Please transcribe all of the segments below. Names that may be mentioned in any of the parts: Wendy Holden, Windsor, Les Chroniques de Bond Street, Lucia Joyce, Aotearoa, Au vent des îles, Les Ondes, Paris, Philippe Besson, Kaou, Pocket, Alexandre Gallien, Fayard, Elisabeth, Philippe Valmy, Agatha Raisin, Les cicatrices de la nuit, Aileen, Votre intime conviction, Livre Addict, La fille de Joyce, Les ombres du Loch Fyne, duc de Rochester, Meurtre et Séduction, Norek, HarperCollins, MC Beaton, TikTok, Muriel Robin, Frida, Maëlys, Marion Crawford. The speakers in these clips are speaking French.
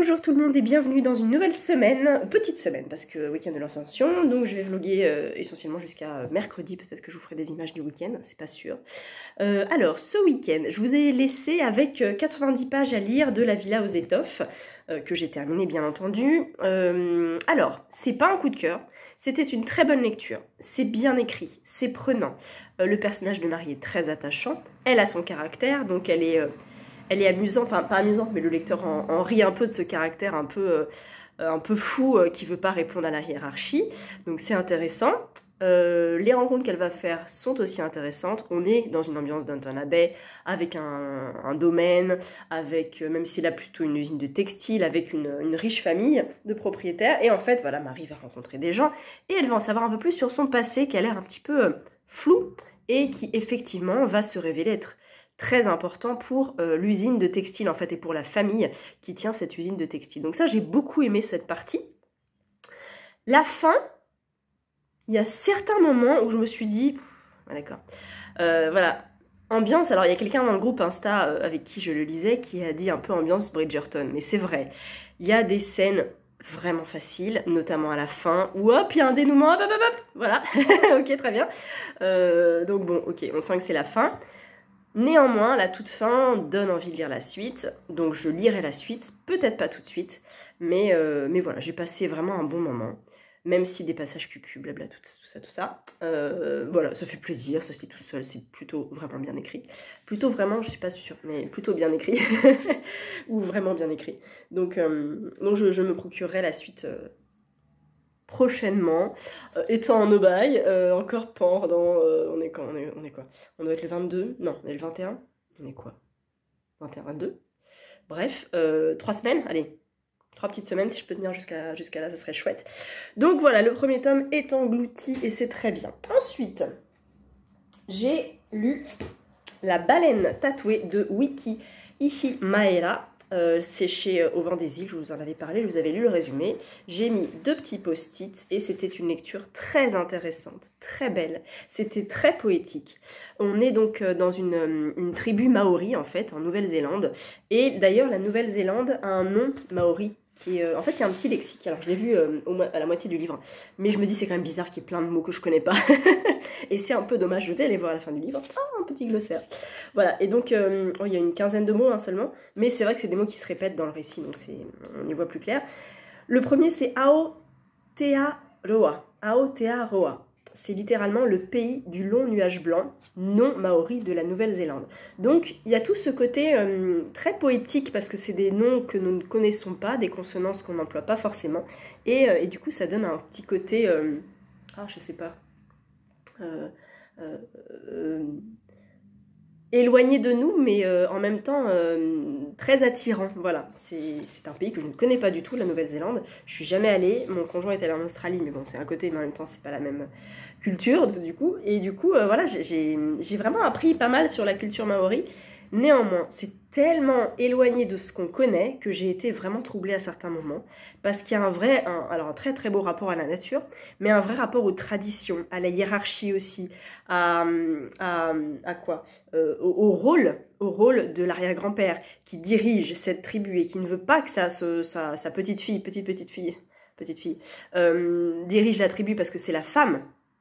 Bonjour tout le monde et bienvenue dans une nouvelle semaine, petite semaine parce que week-end de l'Ascension, donc je vais vloguer essentiellement jusqu'à mercredi, peut-être que je vous ferai des images du week-end, c'est pas sûr. Alors ce week-end, je vous ai laissé avec 90 pages à lire de La Villa aux étoffes, que j'ai terminé bien entendu. Alors, c'est pas un coup de cœur, c'était une très bonne lecture, c'est bien écrit, c'est prenant. Le personnage de Marie est très attachant, elle a son caractère, donc elle est amusante, enfin pas amusante, mais le lecteur en rit un peu de ce caractère un peu fou qui veut pas répondre à la hiérarchie. Donc c'est intéressant. Les rencontres qu'elle va faire sont aussi intéressantes. On est dans une ambiance Downton Abbey, avec un domaine, avec, même si là plutôt une usine de textile, avec une riche famille de propriétaires. Et en fait, voilà, Marie va rencontrer des gens et elle va en savoir un peu plus sur son passé qui a l'air un petit peu flou et qui effectivement va se révéler être très important pour l'usine de textile en fait et pour la famille qui tient cette usine de textile. Donc ça, j'ai beaucoup aimé cette partie. La fin, il y a certains moments où je me suis dit, ah, d'accord, voilà, ambiance, alors il y a quelqu'un dans le groupe Insta avec qui je le lisais qui a dit un peu ambiance Bridgerton, mais c'est vrai, il y a des scènes vraiment faciles, notamment à la fin, où hop, il y a un dénouement, hop, hop, hop, hop, voilà, ok, très bien. Donc bon, ok, on sent que c'est la fin. Néanmoins, la toute fin donne envie de lire la suite, donc je lirai la suite, peut-être pas tout de suite, mais voilà, j'ai passé vraiment un bon moment, même si des passages cucu, blabla, tout ça, voilà, ça fait plaisir, ça se lit tout seul, c'est plutôt vraiment bien écrit, plutôt vraiment, je suis pas sûre, mais plutôt bien écrit, ou vraiment bien écrit, donc je me procurerai la suite prochainement, étant en Aubagne, encore pendant... On est quoi? On doit être le 22? Non, on est le 21? On est quoi? 21, 22? Bref, 3 semaines, allez, 3 petites semaines, si je peux tenir jusqu'à là, ça serait chouette. Donc voilà, le premier tome est englouti et c'est très bien. Ensuite, j'ai lu La baleine tatouée de Witi Ihimaera. C'est chez Au vent des îles, je vous en avais parlé, je vous avais lu le résumé. J'ai mis 2 petits post-it et c'était une lecture très intéressante, très belle. C'était très poétique. On est donc dans une tribu maori en fait, en Nouvelle-Zélande. Et d'ailleurs la Nouvelle-Zélande a un nom maori. Et en fait il y a un petit lexique, alors je l'ai vu à la moitié du livre, mais je me dis c'est quand même bizarre qu'il y ait plein de mots que je connais pas et c'est un peu dommage, je vais aller voir à la fin du livre, ah, un petit glossaire, voilà, et donc oh, il y a une quinzaine de mots hein, seulement, mais c'est vrai que c'est des mots qui se répètent dans le récit, donc on y voit plus clair. Le premier c'est Aotearoa, Aotearoa, c'est littéralement le pays du long nuage blanc, non maori de la Nouvelle-Zélande. Donc il y a tout ce côté très poétique parce que c'est des noms que nous ne connaissons pas, des consonances qu'on n'emploie pas forcément, et du coup ça donne un petit côté, je sais pas, éloigné de nous, mais en même temps très attirant. Voilà, c'est un pays que je ne connais pas du tout, la Nouvelle-Zélande. Je suis jamais allée, mon conjoint est allé en Australie, mais bon, c'est à côté, mais en même temps, c'est pas la même culture, du coup. Et du coup, voilà, j'ai vraiment appris pas mal sur la culture maori. Néanmoins, c'est tellement éloigné de ce qu'on connaît que j'ai été vraiment troublée à certains moments, parce qu'il y a alors un très très beau rapport à la nature, mais un vrai rapport aux traditions, à la hiérarchie aussi, à quoi, au rôle de l'arrière-grand-père qui dirige cette tribu et qui ne veut pas que sa petite fille dirige la tribu parce que c'est la femme.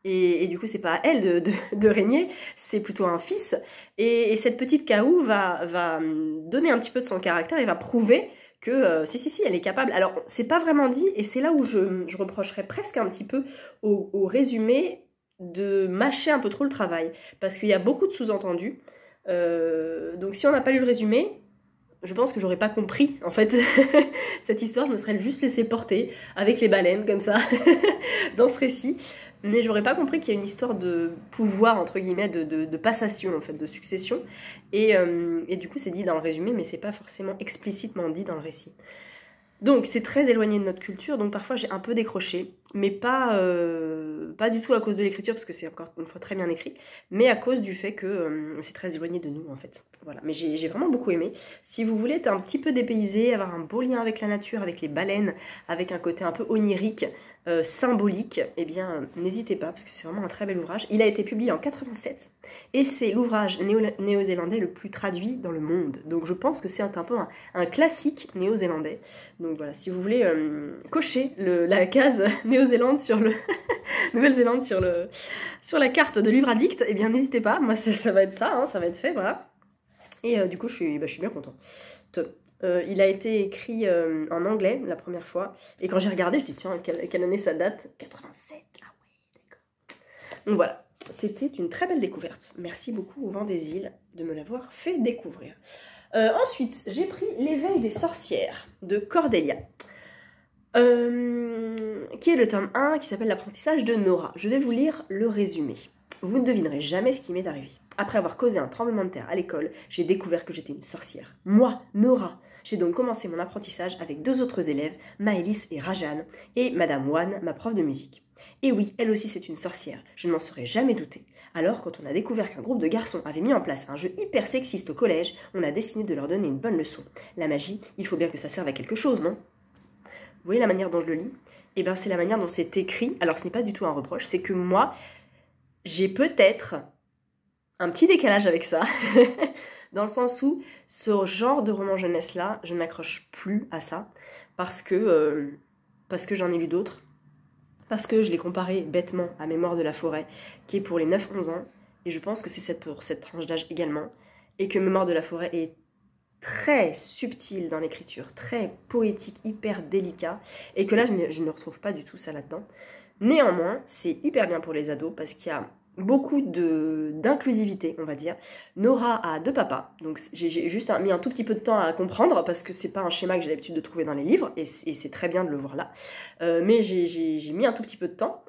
Et du coup, c'est pas à elle de régner, c'est plutôt un fils. Et cette petite Kaou va donner un petit peu de son caractère et va prouver que si, elle est capable. Alors, c'est pas vraiment dit, et c'est là où je reprocherais presque un petit peu au résumé de mâcher un peu trop le travail. Parce qu'il y a beaucoup de sous-entendus. Donc, si on n'a pas lu le résumé, je pense que j'aurais pas compris, en fait, cette histoire. Je me serais juste laissée porter avec les baleines, comme ça, dans ce récit. Mais j'aurais pas compris qu'il y a une histoire de pouvoir, entre guillemets, de passation, en fait, de succession. Et du coup, c'est dit dans le résumé, mais c'est pas forcément explicitement dit dans le récit. Donc, c'est très éloigné de notre culture, donc parfois j'ai un peu décroché. mais pas du tout à cause de l'écriture, parce que c'est encore une fois très bien écrit, mais à cause du fait que c'est très éloigné de nous en fait. Voilà, mais j'ai vraiment beaucoup aimé. Si vous voulez être un petit peu dépaysé, avoir un beau lien avec la nature, avec les baleines, avec un côté un peu onirique, symbolique, eh bien n'hésitez pas, parce que c'est vraiment un très bel ouvrage. Il a été publié en 87 et c'est l'ouvrage néo-zélandais le plus traduit dans le monde, donc je pense que c'est un peu un classique néo-zélandais. Donc voilà, si vous voulez cocher la case Nouvelle-Zélande sur le Nouvelle-Zélande sur la carte de Livre Addict, eh bien n'hésitez pas, moi ça va être ça, hein, ça va être fait, voilà. Et du coup je suis bien contente. Il a été écrit en anglais la première fois, et quand j'ai regardé je dis tiens, quelle année ça date? 87, ah ouais, d'accord. Donc voilà, c'était une très belle découverte, merci beaucoup Au vent des îles de me l'avoir fait découvrir. Ensuite j'ai pris L'éveil des sorcières de Cordelia, qui est le tome 1 qui s'appelle L'apprentissage de Nora. Je vais vous lire le résumé. Vous ne devinerez jamais ce qui m'est arrivé. Après avoir causé un tremblement de terre à l'école, j'ai découvert que j'étais une sorcière. Moi, Nora. J'ai donc commencé mon apprentissage avec deux autres élèves, Maëlys et Rajan, et Madame Wan, ma prof de musique. Et oui, elle aussi c'est une sorcière, je ne m'en serais jamais doutée. Alors, quand on a découvert qu'un groupe de garçons avait mis en place un jeu hyper sexiste au collège, on a décidé de leur donner une bonne leçon. La magie, il faut bien que ça serve à quelque chose, non ? Vous voyez la manière dont je le lis? Et bien c'est la manière dont c'est écrit. Alors ce n'est pas du tout un reproche, c'est que moi, j'ai peut-être un petit décalage avec ça, dans le sens où ce genre de roman jeunesse-là, je ne m'accroche plus à ça, parce que j'en ai lu d'autres, parce que je l'ai comparé bêtement à Mémoire de la forêt, qui est pour les 9-11 ans, et je pense que c'est pour cette tranche d'âge également, et que Mémoire de la forêt est très subtil dans l'écriture, très poétique, hyper délicat, et que là je ne retrouve pas du tout ça là-dedans. Néanmoins, c'est hyper bien pour les ados parce qu'il y a beaucoup d'inclusivité, on va dire. Nora a deux papas, donc j'ai juste mis un tout petit peu de temps à comprendre parce que c'est pas un schéma que j'ai l'habitude de trouver dans les livres, et c'est très bien de le voir là, mais j'ai mis un tout petit peu de temps.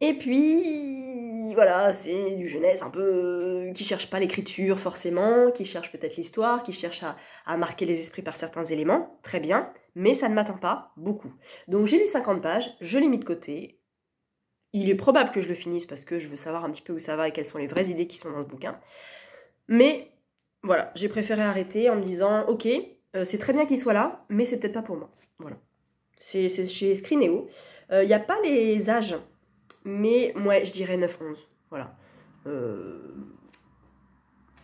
Et puis, voilà, c'est du jeunesse un peu qui cherche pas l'écriture forcément, qui cherche peut-être l'histoire, qui cherche à marquer les esprits par certains éléments, très bien, mais ça ne m'atteint pas beaucoup. Donc j'ai lu 50 pages, je l'ai mis de côté, il est probable que je le finisse parce que je veux savoir un petit peu où ça va et quelles sont les vraies idées qui sont dans le bouquin, mais voilà, j'ai préféré arrêter en me disant, ok, c'est très bien qu'il soit là, mais c'est peut-être pas pour moi, voilà. C'est chez Scrineo, il n'y a pas les âges, mais moi je dirais 9-11, voilà.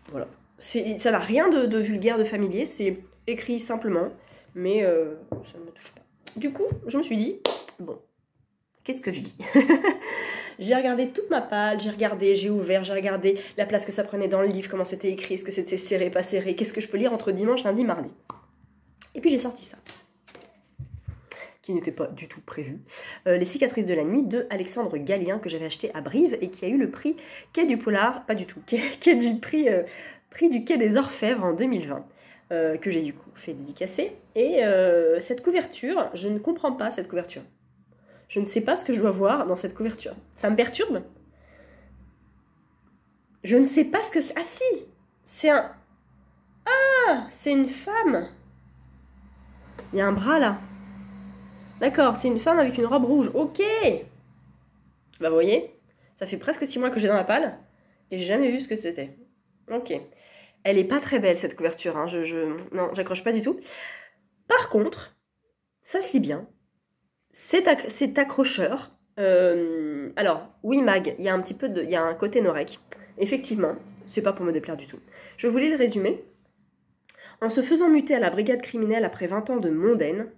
Voilà. Ça n'a rien de vulgaire, de familier, c'est écrit simplement, mais ça ne me touche pas. Du coup, je me suis dit, bon, qu'est-ce que je dis? J'ai regardé toute ma page, j'ai regardé, j'ai ouvert, j'ai regardé la place que ça prenait dans le livre, comment c'était écrit, est-ce que c'était serré, pas serré, qu'est-ce que je peux lire entre dimanche, lundi, mardi. Et puis j'ai sorti ça, qui n'était pas du tout prévu, Les cicatrices de la nuit de Alexandre Gallien, que j'avais acheté à Brive et qui a eu le prix quai du polar, pas du tout, quai du prix du quai des Orfèvres en 2020, que j'ai du coup fait dédicacer. Et cette couverture, je ne comprends pas cette couverture. Je ne sais pas ce que je dois voir dans cette couverture. Ça me perturbe. Je ne sais pas ce que c'est. Ah si, c'est un... Ah, c'est une femme. Il y a un bras là. D'accord, c'est une femme avec une robe rouge, ok. Bah vous voyez, ça fait presque 6 mois que j'ai dans la palle, et j'ai jamais vu ce que c'était. Ok. Elle est pas très belle cette couverture, hein. Non, j'accroche pas du tout. Par contre, ça se lit bien, c'est accrocheur. Alors, oui Mag, il y a un petit peu de... Il y a un côté Norek. Effectivement, c'est pas pour me déplaire du tout. Je voulais le résumer. En se faisant muter à la brigade criminelle après 20 ans de mondaine,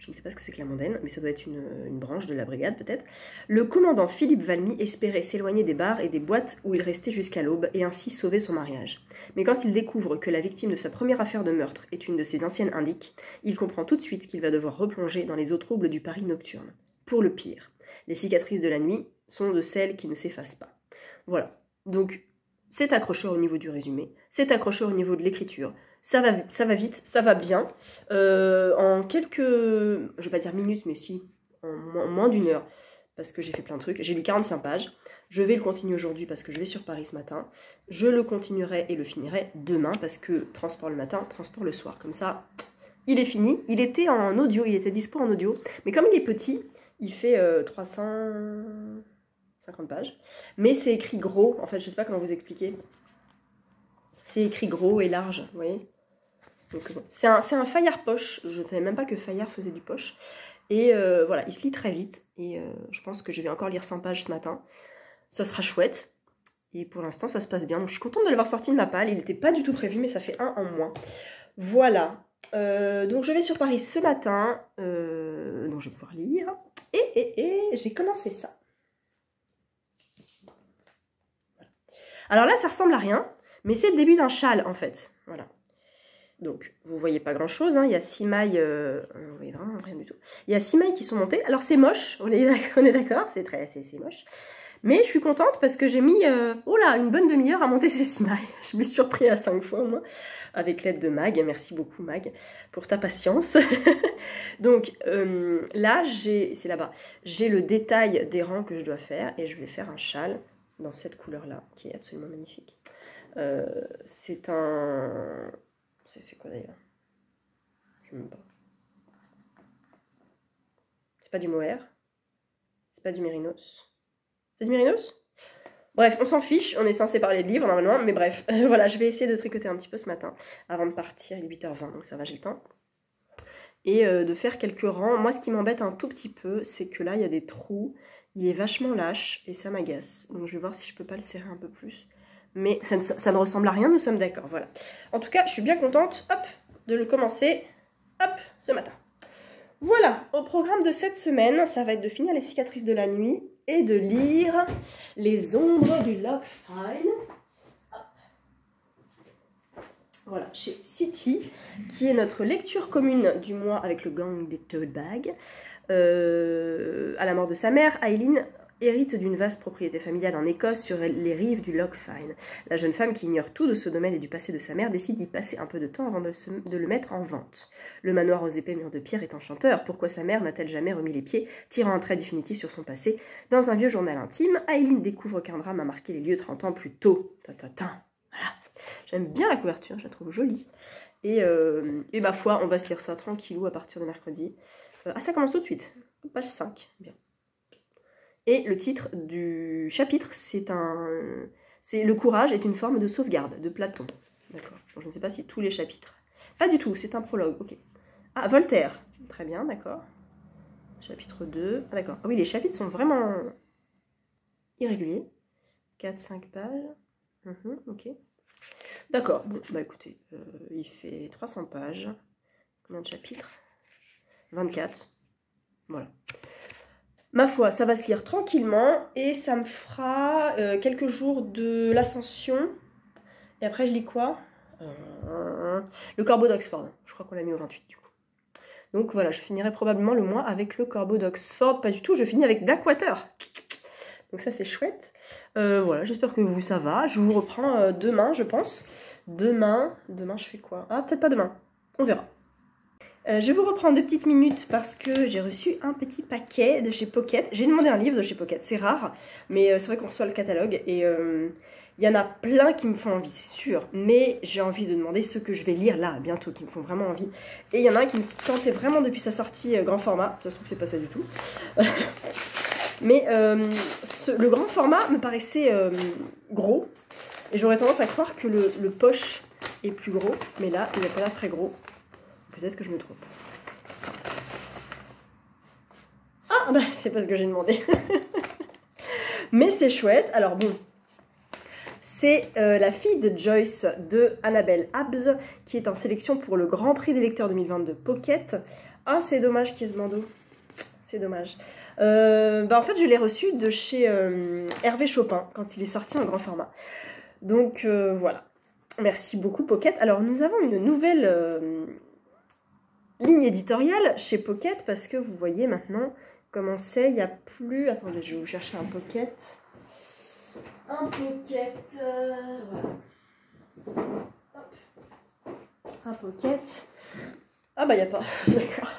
je ne sais pas ce que c'est que la mondaine, mais ça doit être une branche de la brigade peut-être, le commandant Philippe Valmy espérait s'éloigner des bars et des boîtes où il restait jusqu'à l'aube et ainsi sauver son mariage. Mais quand il découvre que la victime de sa première affaire de meurtre est une de ses anciennes indiques, il comprend tout de suite qu'il va devoir replonger dans les eaux troubles du Paris nocturne. Pour le pire, les cicatrices de la nuit sont de celles qui ne s'effacent pas. Voilà, donc c'est accrocheur au niveau du résumé, c'est accrocheur au niveau de l'écriture. Ça va vite, ça va bien. En quelques, je vais pas dire minutes, mais si, en moins d'une heure, parce que j'ai fait plein de trucs. J'ai lu 45 pages. Je vais le continuer aujourd'hui parce que je vais sur Paris ce matin. Je le continuerai et le finirai demain parce que transport le matin, transport le soir. Comme ça, il est fini. Il était en audio, il était dispo en audio. Mais comme il est petit, Il fait 350 pages. Mais c'est écrit gros, en fait, je sais pas comment vous expliquer. C'est écrit gros et large, vous voyez. C'est un Fayard poche, je ne savais même pas que Fayard faisait du poche. Et voilà, il se lit très vite. Et je pense que je vais encore lire 100 pages ce matin. Ça sera chouette. Et pour l'instant, ça se passe bien. Donc je suis contente de l'avoir sorti de ma palle. Il n'était pas du tout prévu, mais ça fait un en moins. Voilà. Donc je vais sur Paris ce matin. Donc je vais pouvoir lire. Et j'ai commencé ça. Voilà. Alors là, ça ressemble à rien. Mais c'est le début d'un châle, en fait. Voilà. Donc, vous voyez pas grand-chose, hein. Il y a 6 mailles... vous voyez vraiment rien du tout. Il y a 6 mailles qui sont montées. Alors, c'est moche, on est d'accord, c'est très... c'est moche. Mais je suis contente parce que j'ai mis... oh là, une bonne demi-heure à monter ces 6 mailles. Je me suis surpris à 5 fois, au moins. Avec l'aide de Mag. Merci beaucoup, Mag, pour ta patience. Donc, là, j'ai... C'est là-bas. J'ai le détail des rangs que je dois faire. Et je vais faire un châle dans cette couleur-là, qui est absolument magnifique. C'est un... C'est quoi d'ailleurs? Je ne sais même pas. C'est pas du mohair. C'est pas du mérinos. C'est du mérinos? Bref, on s'en fiche. On est censé parler de livres normalement. Mais bref, voilà, je vais essayer de tricoter un petit peu ce matin avant de partir. Il est 8h20, donc ça va, j'ai le temps. Et de faire quelques rangs. Moi, ce qui m'embête un tout petit peu, c'est que là, il y a des trous. Il est vachement lâche et ça m'agace. Donc je vais voir si je peux pas le serrer un peu plus. Mais ça ne ressemble à rien, nous sommes d'accord, voilà. En tout cas, je suis bien contente, hop, de le commencer, hop, ce matin. Voilà, au programme de cette semaine, ça va être de finir Les cicatrices de la nuit et de lire Les ombres du Loch Fyne. Voilà, chez City, qui est notre lecture commune du mois avec le gang des tote bags. À la mort de sa mère, Aileen hérite d'une vaste propriété familiale en Écosse sur les rives du Loch Fyne. La jeune femme, qui ignore tout de ce domaine et du passé de sa mère, décide d'y passer un peu de temps avant de le mettre en vente. Le manoir aux épais murs de pierre est enchanteur. Pourquoi sa mère n'a-t-elle jamais remis les pieds, tirant un trait définitif sur son passé? Dans un vieux journal intime, Aileen découvre qu'un drame a marqué les lieux 30 ans plus tôt. Tatatin. Voilà. J'aime bien la couverture, je la trouve jolie. Et ma foi, on va se lire ça tranquillou à partir de mercredi. Ah, ça commence tout de suite. Page 5. Bien. Et le titre du chapitre, c'est « Le courage est une forme de sauvegarde » de Platon. D'accord. Je ne sais pas si tous les chapitres. Pas du tout, c'est un prologue, ok. Ah, Voltaire. Très bien, d'accord. Chapitre 2. Ah, d'accord. Ah oui, les chapitres sont vraiment irréguliers. 4-5 pages. Ok. D'accord. Bon, bah écoutez, il fait 300 pages. Combien de chapitres? 24. Voilà. Ma foi, ça va se lire tranquillement et ça me fera quelques jours de l'ascension. Et après, je lis quoi? Le corbeau d'Oxford. Je crois qu'on l'a mis au 28 du coup. Donc voilà, je finirai probablement le mois avec le corbeau d'Oxford. Pas du tout, je finis avec Blackwater. Donc ça, c'est chouette. Voilà, j'espère que vous, ça va. Je vous reprends demain, je pense. Demain, je fais quoi? Ah, peut-être pas demain. On verra. Je vous reprends 2 petites minutes parce que j'ai reçu un petit paquet de chez Pocket. J'ai demandé un livre de chez Pocket, c'est rare, mais c'est vrai qu'on reçoit le catalogue et il y en a plein qui me font envie, c'est sûr. Mais j'ai envie de demander ceux que je vais lire là, bientôt, qui me font vraiment envie. Et il y en a un qui me tentait vraiment depuis sa sortie grand format. Ça se trouve, c'est pas ça du tout. Mais le grand format me paraissait gros et j'aurais tendance à croire que le poche est plus gros. Mais là, il n'est pas là très gros. Peut-être que je me trompe. Ah, bah c'est pas ce que j'ai demandé. Mais c'est chouette. Alors bon, c'est La fille de Joyce de Annabelle Abbs qui est en sélection pour le Grand Prix des lecteurs 2022 Pocket. Ah, c'est dommage qu'il y ait ce bandeau. C'est dommage. Bah en fait, je l'ai reçu de chez Hervé Chopin quand il est sorti en grand format. Donc voilà. Merci beaucoup Pocket. Alors nous avons une nouvelle... ligne éditoriale chez Pocket, parce que vous voyez maintenant comment c'est, il n'y a plus... Attendez, je vais vous chercher un Pocket. Un Pocket... voilà. Hop. Un Pocket... Ah bah il n'y a pas, d'accord.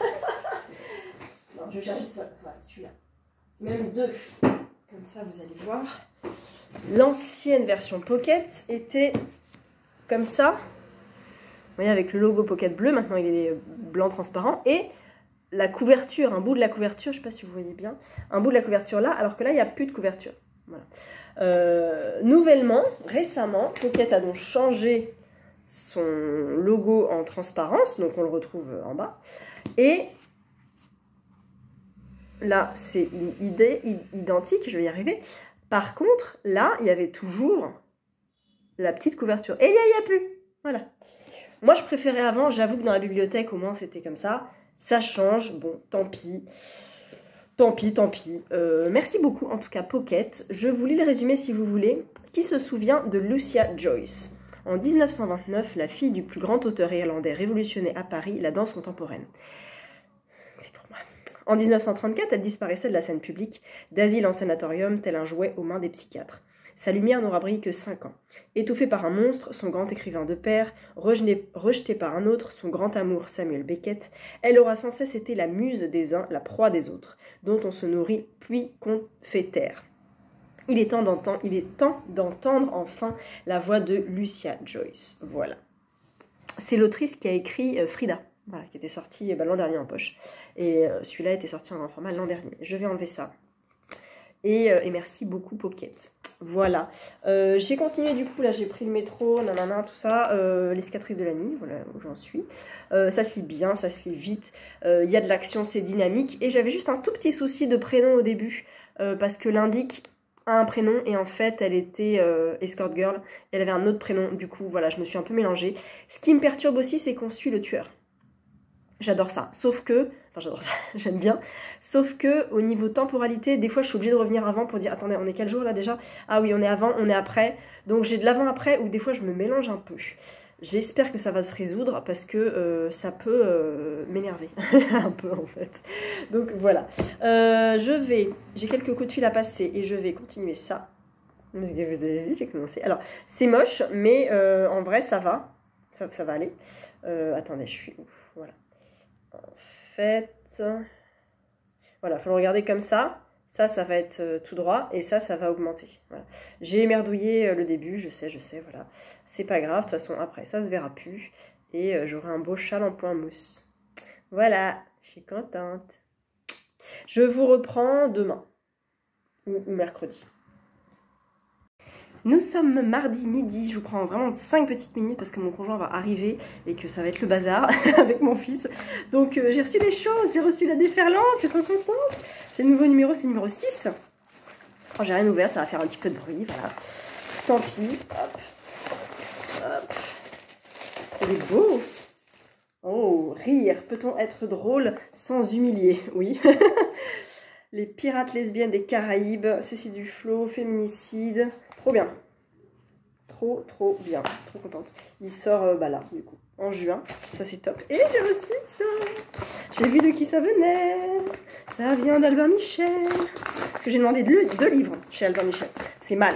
Non, je vais chercher celui-là. Même deux. Comme ça, vous allez voir. L'ancienne version Pocket était comme ça. Vous voyez, avec le logo Pocket bleu, maintenant il est blanc transparent, et la couverture, un bout de la couverture, je ne sais pas si vous voyez bien, un bout de la couverture là, alors que là, il n'y a plus de couverture. Voilà. Nouvellement, récemment, Pocket a donc changé son logo en transparence, donc on le retrouve en bas, et là, c'est une idée identique, je vais y arriver. Par contre, là, il y avait toujours la petite couverture. Et il n'y a plus. Voilà. Moi, je préférais avant. J'avoue que dans la bibliothèque, au moins, c'était comme ça. Ça change. Bon, tant pis. Tant pis, tant pis. Merci beaucoup, en tout cas, Pocket. Je vous lis le résumé, si vous voulez. Qui se souvient de Lucia Joyce? En 1929, la fille du plus grand auteur irlandais révolutionnait à Paris la danse contemporaine. En 1934, elle disparaissait de la scène publique, d'asile en sanatorium, tel un jouet aux mains des psychiatres. Sa lumière n'aura brillé que 5 ans. Étouffée par un monstre, son grand écrivain de père, rejetée par un autre, son grand amour Samuel Beckett, elle aura sans cesse été la muse des uns, la proie des autres, dont on se nourrit puis qu'on fait taire. Il est temps d'entendre enfin la voix de Lucia Joyce. Voilà. C'est l'autrice qui a écrit Frida. Voilà, qui était sorti l'an dernier en poche. Et celui-là était sorti en format l'an dernier. Je vais enlever ça. Et merci beaucoup, Pocket. Voilà. J'ai continué, du coup, là, j'ai pris le métro, nanana, tout ça. Les cicatrices de la nuit, voilà où j'en suis. Ça se lit bien, ça se lit vite. Il y a de l'action, c'est dynamique. Et j'avais juste un tout petit souci de prénom au début. Parce que l'indique a un prénom. Et en fait, elle était escort girl. Elle avait un autre prénom. Du coup, voilà, je me suis un peu mélangée. Ce qui me perturbe aussi, c'est qu'on suit le tueur. J'adore ça, sauf que, enfin j'adore ça, j'aime bien, sauf que au niveau temporalité, des fois je suis obligée de revenir avant pour dire, attendez, on est quel jour là déjà? Ah oui, on est avant, on est après, donc j'ai de l'avant-après où des fois je me mélange un peu. J'espère que ça va se résoudre parce que ça peut m'énerver, un peu en fait. Donc voilà, j'ai quelques coups de fil à passer et je vais continuer ça. Parce que vous avez vu, j'ai commencé. Alors, c'est moche, mais en vrai ça va aller. Attendez, je suis ouf, voilà. En fait, voilà, il faut le regarder comme ça. Ça va être tout droit et ça va augmenter. Voilà. J'ai merdouillé le début, je sais, voilà. C'est pas grave, de toute façon, après, ça se verra plus. Et j'aurai un beau châle en point mousse. Voilà, je suis contente. Je vous reprends demain ou mercredi. Nous sommes mardi midi, je vous prends vraiment 5 petites minutes parce que mon conjoint va arriver et que ça va être le bazar avec mon fils. Donc j'ai reçu des choses, j'ai reçu La Déferlante, je suis trop contente. C'est le nouveau numéro, c'est le numéro 6. Oh, j'ai rien ouvert, ça va faire un petit peu de bruit, voilà. Tant pis, hop, hop. Il est beau. Oh, rire, peut-on être drôle sans humilier? Oui. Les pirates lesbiennes des Caraïbes, Cécile Duflot, féminicide... Trop bien, trop bien, trop contente. Il sort là, du coup, en juin, ça c'est top. Et j'ai reçu ça, j'ai vu de qui ça venait, ça vient d'Albin Michel. Parce que j'ai demandé deux livres chez Albin Michel, c'est mal.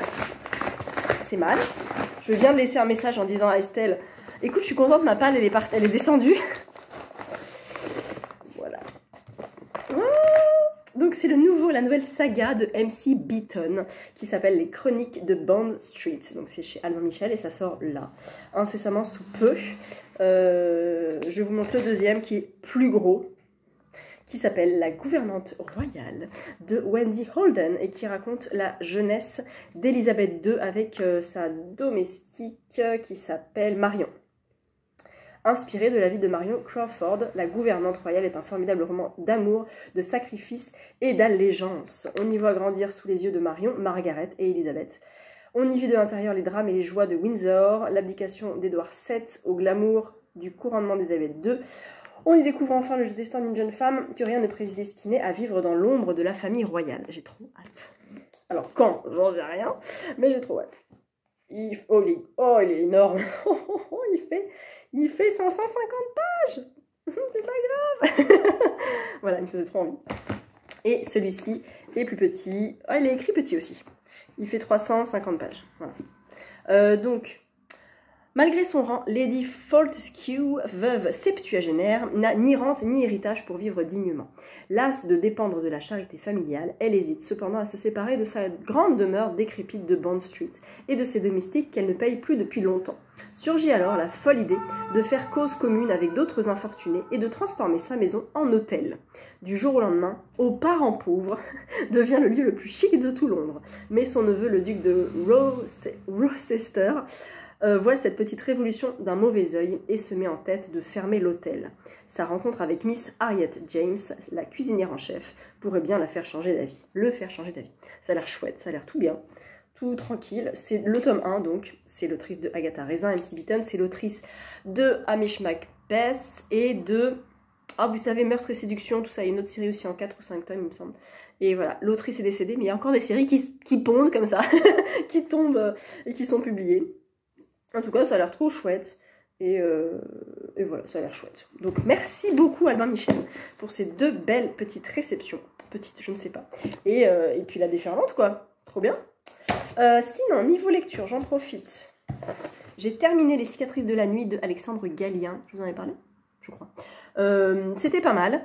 Je viens de laisser un message en disant à Estelle, écoute, je suis contente, ma palle elle est descendue. Voilà. Donc c'est la nouvelle saga de MC Beaton qui s'appelle Les Chroniques de Bond Street. Donc c'est chez Albin Michel et ça sort là, incessamment sous peu. Je vous montre le deuxième qui est plus gros, qui s'appelle La gouvernante royale de Wendy Holden et qui raconte la jeunesse d'Elisabeth II avec sa domestique qui s'appelle Marion. Inspirée de la vie de Marion Crawford, La gouvernante royale est un formidable roman d'amour, de sacrifice et d'allégeance. On y voit grandir sous les yeux de Marion, Margaret et Elisabeth. On y vit de l'intérieur les drames et les joies de Windsor, l'abdication d'Édouard VII au glamour du couronnement d'Élisabeth II. On y découvre enfin le destin d'une jeune femme que rien ne prédestinait à vivre dans l'ombre de la famille royale. J'ai trop hâte. Alors quand? J'en sais rien, mais j'ai trop hâte. Oh, il est énorme. Il fait 550 pages. C'est pas grave. Voilà, il me faisait trop envie. Et celui-ci est plus petit. Ah, il est écrit petit aussi. Il fait 350 pages. Voilà. Donc, Malgré son rang, Lady Fortescue, veuve septuagénaire, n'a ni rente ni héritage pour vivre dignement. Lasse de dépendre de la charité familiale, elle hésite cependant à se séparer de sa grande demeure décrépite de Bond Street et de ses domestiques qu'elle ne paye plus depuis longtemps. Surgit alors la folle idée de faire cause commune avec d'autres infortunés et de transformer sa maison en hôtel. Du jour au lendemain, aux parents pauvres devient le lieu le plus chic de tout Londres. Mais son neveu, le duc de Rochester, voit cette petite révolution d'un mauvais œil et se met en tête de fermer l'hôtel. Sa rencontre avec Miss Harriet James, la cuisinière en chef, pourrait bien la faire changer d'avis. Le faire changer d'avis. Ça a l'air chouette, ça a l'air tout bien, tout tranquille. C'est le tome 1 donc, c'est l'autrice de Agatha Raisin, MC Beaton, c'est l'autrice de Hamish Macbeth et de... Ah, vous savez, Meurtre et Séduction, tout ça, il y a une autre série aussi en 4 ou 5 tomes, il me semble. Et voilà, l'autrice est décédée, mais il y a encore des séries qui pondent comme ça, qui tombent et qui sont publiées. En tout cas, ça a l'air trop chouette. Et voilà, ça a l'air chouette. Donc, merci beaucoup Albin Michel pour ces deux belles petites réceptions. Petites, je ne sais pas. Et puis La Déferlante, quoi. Trop bien. Sinon, niveau lecture, j'en profite. J'ai terminé Les cicatrices de la nuit de Alexandre Gallien. Je vous en ai parlé, je crois. C'était pas mal.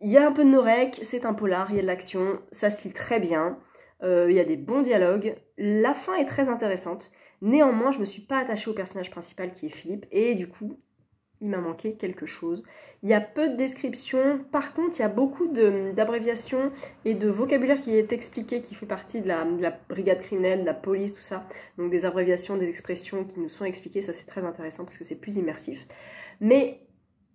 Il y a un peu de Norek, c'est un polar, il y a de l'action, ça se lit très bien. Il y a des bons dialogues. La fin est très intéressante. Néanmoins, je ne me suis pas attachée au personnage principal qui est Philippe, et du coup, il m'a manqué quelque chose. Il y a peu de descriptions, par contre, il y a beaucoup d'abréviations et de vocabulaire qui est expliqué, qui fait partie de la brigade criminelle, de la police, tout ça. Donc des abréviations, des expressions qui nous sont expliquées, ça c'est très intéressant parce que c'est plus immersif. Mais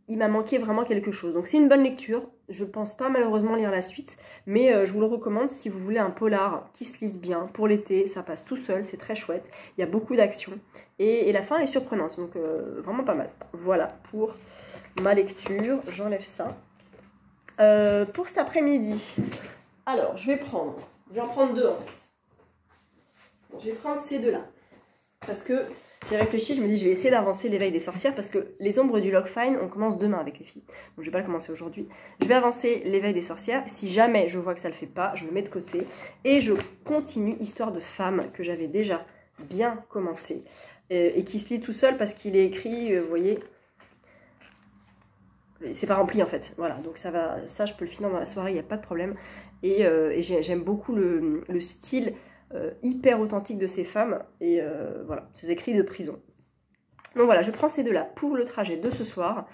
il m'a manqué vraiment quelque chose. Donc c'est une bonne lecture, je pense pas malheureusement lire la suite, mais je vous le recommande si vous voulez un polar qui se lise bien pour l'été, ça passe tout seul, c'est très chouette, il y a beaucoup d'action et la fin est surprenante, donc vraiment pas mal. Voilà pour ma lecture, j'enlève ça. Pour cet après-midi, alors je vais en prendre deux en fait. Je vais prendre ces deux-là, parce que j'ai réfléchi, je me dis je vais essayer d'avancer L'éveil des sorcières parce que Les ombres du Loch Fyne, on commence demain avec les filles. Donc je vais pas le commencer aujourd'hui. Je vais avancer L'éveil des sorcières. Si jamais je vois que ça le fait pas, je le mets de côté. Et je continue Histoire de femmes que j'avais déjà bien commencé. Et qui se lit tout seul parce qu'il est écrit, vous voyez... C'est pas rempli en fait, voilà, donc ça va, ça je peux le finir dans la soirée, il n'y a pas de problème. Et j'aime beaucoup le style... hyper authentique de ces femmes et voilà, ces écrits de prison. Donc voilà, je prends ces deux-là pour le trajet de ce soir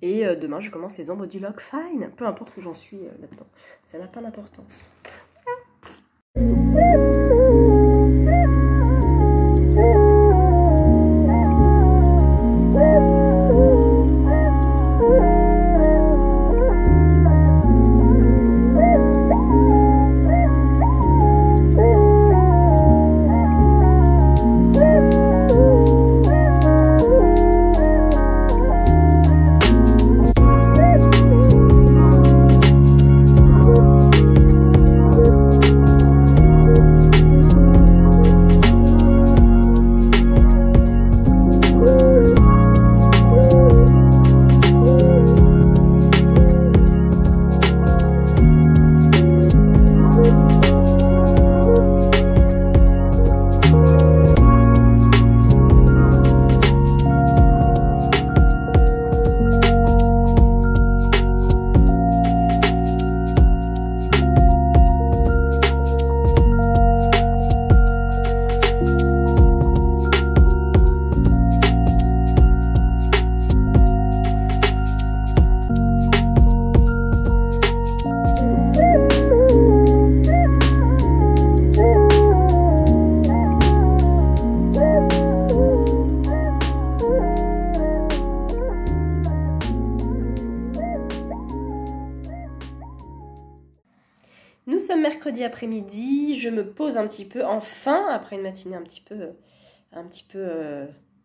et demain je commence Les ombres du Loch Fyne, peu importe où j'en suis là-dedans, ça n'a pas d'importance. Voilà. Après-midi, je me pose un petit peu enfin après une matinée un petit peu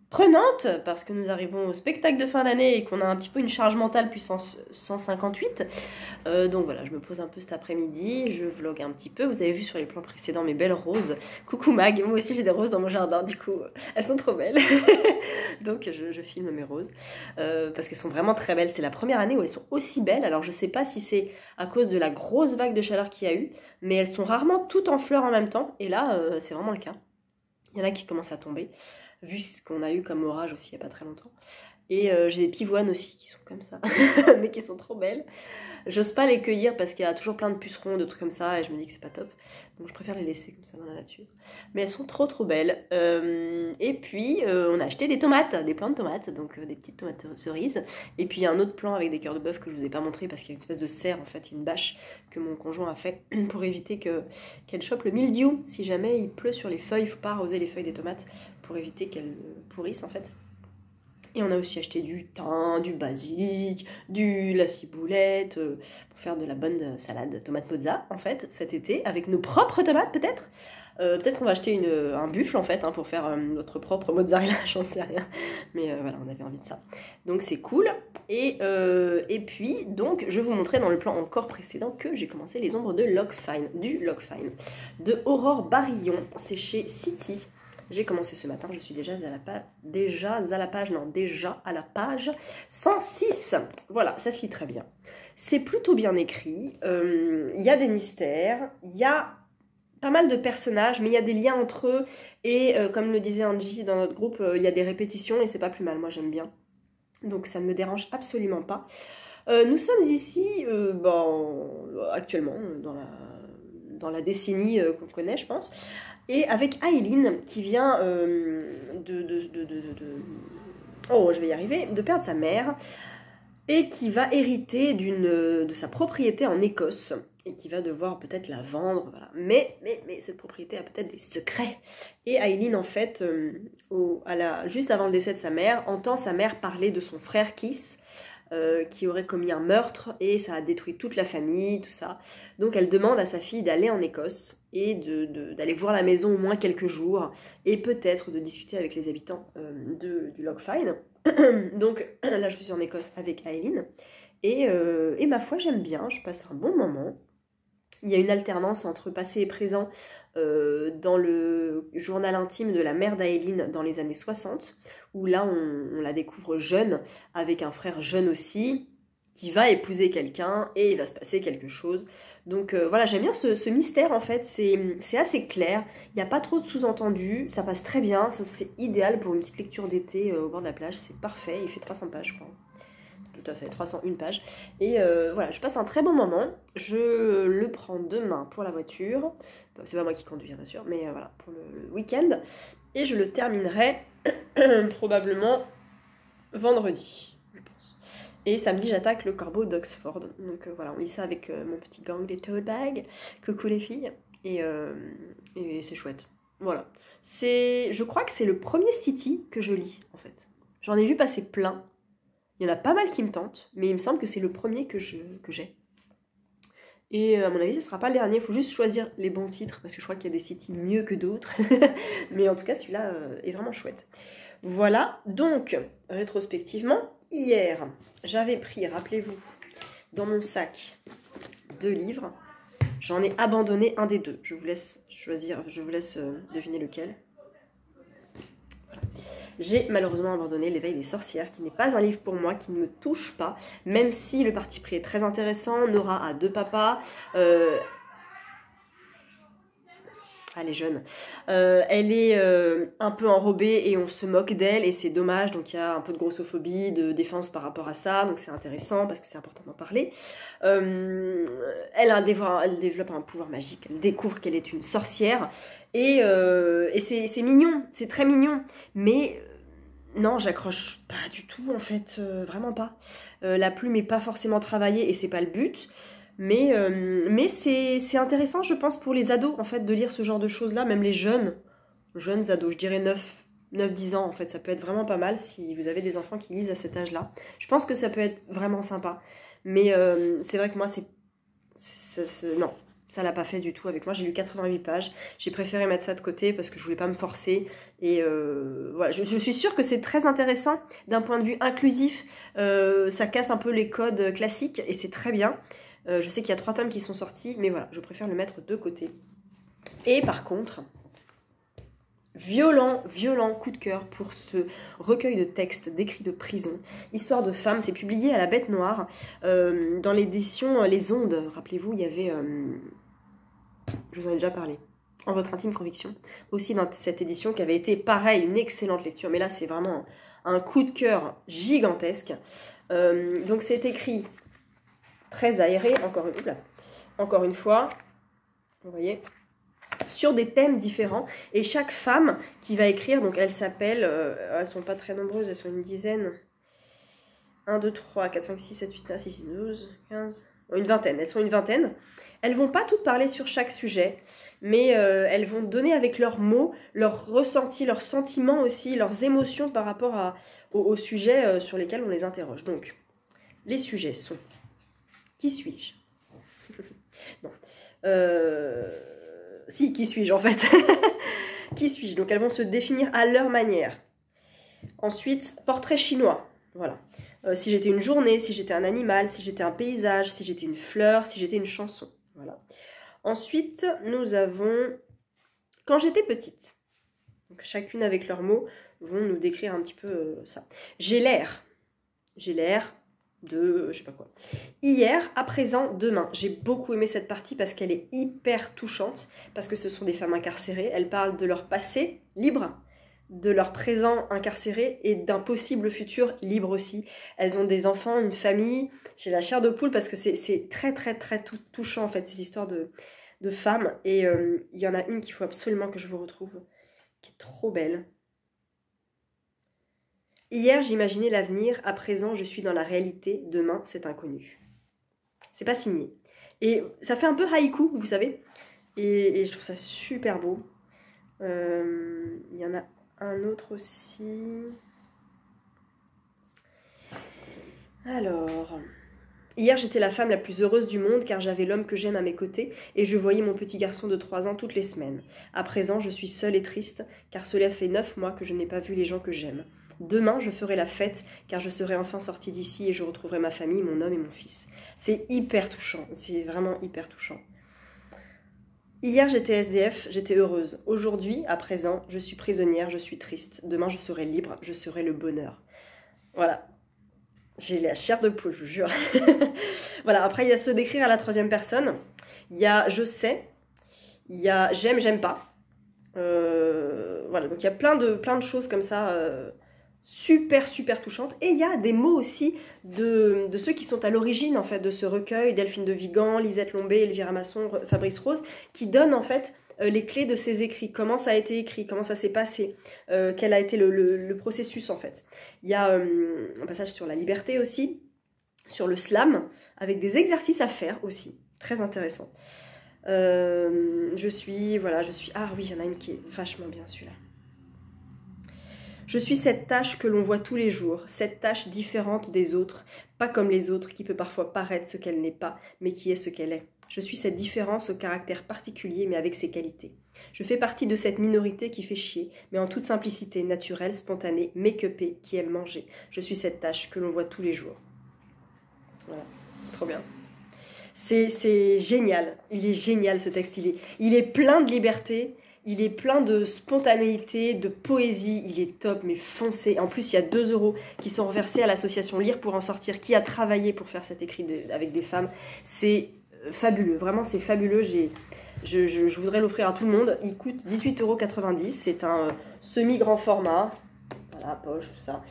prenante parce que nous arrivons au spectacle de fin d'année et qu'on a un petit peu une charge mentale puissance 158. Donc voilà, je me pose un peu cet après-midi, je vlogue un petit peu. Vous avez vu sur les plans précédents mes belles roses. Coucou Mag, moi aussi j'ai des roses dans mon jardin, du coup elles sont trop belles. Donc je filme mes roses parce qu'elles sont vraiment très belles. C'est la première année où elles sont aussi belles. Alors je sais pas si c'est à cause de la grosse vague de chaleur qu'il y a eu, mais elles sont rarement toutes en fleurs en même temps. Et là, c'est vraiment le cas. Il y en a qui commencent à tomber. vu ce qu'on a eu comme orage aussi il n'y a pas très longtemps. Et j'ai des pivoines aussi qui sont comme ça, mais qui sont trop belles. J'ose pas les cueillir parce qu'il y a toujours plein de pucerons, de trucs comme ça, et je me dis que c'est pas top. Donc je préfère les laisser comme ça dans la nature. Mais elles sont trop trop belles. Et puis on a acheté des tomates, des plants de tomates, donc des petites tomates cerises. Et puis il y a un autre plan avec des cœurs de bœuf que je vous ai pas montré parce qu'il y a une espèce de serre en fait, une bâche que mon conjoint a fait pour éviter qu'elle chope le mildiou. Si jamais il pleut sur les feuilles, faut pas arroser les feuilles des tomates pour éviter qu'elles pourrissent en fait. Et on a aussi acheté du thym, du basilic, de la ciboulette pour faire de la bonne salade tomate mozza en fait cet été avec nos propres tomates peut-être. Peut-être qu'on va acheter un buffle en fait pour faire notre propre mozzarella, j'en sais rien. Mais voilà, on avait envie de ça. Donc c'est cool. Et puis donc je vous montrais dans le plan encore précédent que j'ai commencé Les ombres de Loch Fyne, du Loch Fyne, de Aurore Barillon. C'est chez City. J'ai commencé ce matin, je suis déjà à la page 106. Voilà, ça se lit très bien. C'est plutôt bien écrit, il y a des mystères, il y a pas mal de personnages, mais il y a des liens entre eux. Et comme le disait Angie dans notre groupe, il y a des répétitions et c'est pas plus mal, moi j'aime bien. Donc ça ne me dérange absolument pas. Nous sommes ici, actuellement, dans la décennie qu'on connaît, je pense. Et avec Aileen qui vient de perdre sa mère et qui va hériter de sa propriété en Écosse et qui va devoir peut-être la vendre, voilà. Mais cette propriété a peut-être des secrets. Et Aileen en fait, juste avant le décès de sa mère, entend sa mère parler de son frère Kiss, qui aurait commis un meurtre et ça a détruit toute la famille, tout ça. Donc elle demande à sa fille d'aller en Écosse et d'aller voir la maison au moins quelques jours et peut-être de discuter avec les habitants du Loch Fyne. Donc là je suis en Écosse avec Aileen et ma foi j'aime bien, je passe un bon moment. Il y a une alternance entre passé et présent dans le journal intime de la mère d'Aileen dans les années 60, où là on la découvre jeune, avec un frère jeune aussi, qui va épouser quelqu'un et il va se passer quelque chose. Donc voilà, j'aime bien ce mystère en fait, c'est assez clair, il n'y a pas trop de sous-entendus, ça passe très bien, ça c'est idéal pour une petite lecture d'été au bord de la plage, c'est parfait, il fait 300 pages je crois. Tout à fait, 301 pages. Et voilà, je passe un très bon moment. Je le prends demain pour la voiture. C'est pas moi qui conduis, bien sûr, mais voilà, pour le week-end. Et je le terminerai probablement vendredi, je pense. Et samedi, j'attaque le Corbeau d'Oxford. Donc voilà, on lit ça avec mon petit gang des tote bags. Coucou les filles. Et c'est chouette. Voilà. Je crois que c'est le premier City que je lis, en fait. J'en ai vu passer plein. Il y en a pas mal qui me tentent, mais il me semble que c'est le premier que j'ai. Et à mon avis, ce ne sera pas le dernier. Il faut juste choisir les bons titres, parce que je crois qu'il y a des City mieux que d'autres. Mais en tout cas, celui-là est vraiment chouette. Voilà, donc, rétrospectivement, hier, j'avais pris, rappelez-vous, dans mon sac, 2 livres. J'en ai abandonné un des 2. Je vous laisse choisir, je vous laisse deviner lequel. J'ai malheureusement abandonné L'éveil des sorcières, qui n'est pas un livre pour moi, qui ne me touche pas, même si le parti pris est très intéressant. Nora a 2 papas, elle est jeune, elle est un peu enrobée et on se moque d'elle et c'est dommage, donc il y a un peu de grossophobie, de défense par rapport à ça, donc c'est intéressant parce que c'est important d'en parler. Elle développe un pouvoir magique, elle découvre qu'elle est une sorcière et c'est mignon, c'est très mignon, mais non, j'accroche pas du tout en fait, vraiment pas. La plume n'est pas forcément travaillée et c'est pas le but. Mais c'est intéressant, je pense, pour les ados, en fait, de lire ce genre de choses-là, même les jeunes ados, je dirais 9-10 ans, en fait, ça peut être vraiment pas mal si vous avez des enfants qui lisent à cet âge-là. Je pense que ça peut être vraiment sympa, mais c'est vrai que moi, non, ça l'a pas fait du tout avec moi, j'ai lu 88 pages, j'ai préféré mettre ça de côté parce que je voulais pas me forcer, et voilà, je suis sûre que c'est très intéressant d'un point de vue inclusif, ça casse un peu les codes classiques, et c'est très bien. Je sais qu'il y a 3 tomes qui sont sortis, mais voilà, je préfère le mettre de côté. Et par contre, violent coup de cœur pour ce recueil de textes d'écrits de prison. Histoire de femmes, c'est publié à la Bête Noire, dans l'édition Les Ondes. Rappelez-vous, il y avait... je vous en ai déjà parlé. en votre intime conviction, aussi dans cette édition qui avait été, pareil, une excellente lecture. Mais là, c'est vraiment un coup de cœur gigantesque. Donc, c'est écrit très aéré, encore une fois, vous voyez, sur des thèmes différents. Et chaque femme qui va écrire, donc elle s'appelle, elles ne sont pas très nombreuses, elles sont une dizaine. 1, 2, 3, 4, 5, 6, 7, 8, 9, 6, 12, 15... Une vingtaine, elles sont une vingtaine. Elles vont pas toutes parler sur chaque sujet, mais elles vont donner avec leurs mots, leurs ressentis, leurs sentiments aussi, leurs émotions par rapport à, aux sujets sur lesquels on les interroge. Donc, les sujets sont... Qui suis-je? Non. Si, qui suis-je en fait? Qui suis-je? Donc, elles vont se définir à leur manière. Ensuite, portrait chinois. Voilà. Si j'étais une journée, si j'étais un animal, si j'étais un paysage, si j'étais une fleur, si j'étais une chanson. Voilà. Ensuite, nous avons « Quand j'étais petite ». Donc, chacune avec leurs mots vont nous décrire un petit peu ça. « J'ai l'air ». « J'ai l'air de... je sais pas quoi. »« Hier, à présent, demain ». J'ai beaucoup aimé cette partie parce qu'elle est hyper touchante, parce que ce sont des femmes incarcérées. Elles parlent de leur passé libre, de leur présent incarcéré et d'un possible futur libre aussi. Elles ont des enfants, une famille, j'ai la chair de poule parce que c'est très touchant en fait, ces histoires de femmes. Et il y en a une qu'il faut absolument que je vous retrouve, qui est trop belle. Hier, j'imaginais l'avenir, à présent, je suis dans la réalité, demain, c'est inconnu. C'est pas signé. Et ça fait un peu haïku, vous savez. Et je trouve ça super beau. Il y en a un autre aussi. Alors, hier j'étais la femme la plus heureuse du monde car j'avais l'homme que j'aime à mes côtés et je voyais mon petit garçon de 3 ans toutes les semaines. À présent, je suis seule et triste car cela fait 9 mois que je n'ai pas vu les gens que j'aime. Demain, je ferai la fête car je serai enfin sortie d'ici et je retrouverai ma famille, mon homme et mon fils. C'est hyper touchant, c'est vraiment hyper touchant. Hier, j'étais SDF, j'étais heureuse. Aujourd'hui, à présent, je suis prisonnière, je suis triste. Demain, je serai libre, je serai le bonheur. Voilà. J'ai la chair de poule, je vous jure. Voilà, après, il y a se décrire à la troisième personne. Il y a je sais. Il y a j'aime, j'aime pas. Voilà, donc il y a plein de choses comme ça, super touchantes. Et il y a des mots aussi de ceux qui sont à l'origine en fait de ce recueil, Delphine de Vigan, Lisette Lombé, Elvira Masson, Fabrice Rose, qui donnent en fait les clés de ces écrits, comment ça a été écrit, comment ça s'est passé, quel a été le processus en fait. Il y a un passage sur la liberté aussi, sur le slam, avec des exercices à faire aussi, très intéressant. Je suis... Ah oui, il y en a une qui est vachement bien celui-là. Je suis cette tâche que l'on voit tous les jours, cette tâche différente des autres, pas comme les autres, qui peut parfois paraître ce qu'elle n'est pas, mais qui est ce qu'elle est. Je suis cette différence au caractère particulier, mais avec ses qualités. Je fais partie de cette minorité qui fait chier, mais en toute simplicité, naturelle, spontanée, make-upée, qui aime manger. Je suis cette tâche que l'on voit tous les jours. Voilà, c'est trop bien. C'est génial, il est génial ce texte, il est plein de liberté. Il est plein de spontanéité, de poésie, il est top, mais foncé. En plus, il y a 2 € qui sont reversés à l'association Lire pour en sortir, qui a travaillé pour faire cet écrit avec des femmes. C'est fabuleux, vraiment c'est fabuleux. Je voudrais l'offrir à tout le monde. Il coûte 18,90 €, c'est un semi-grand format. Voilà, poche, tout ça.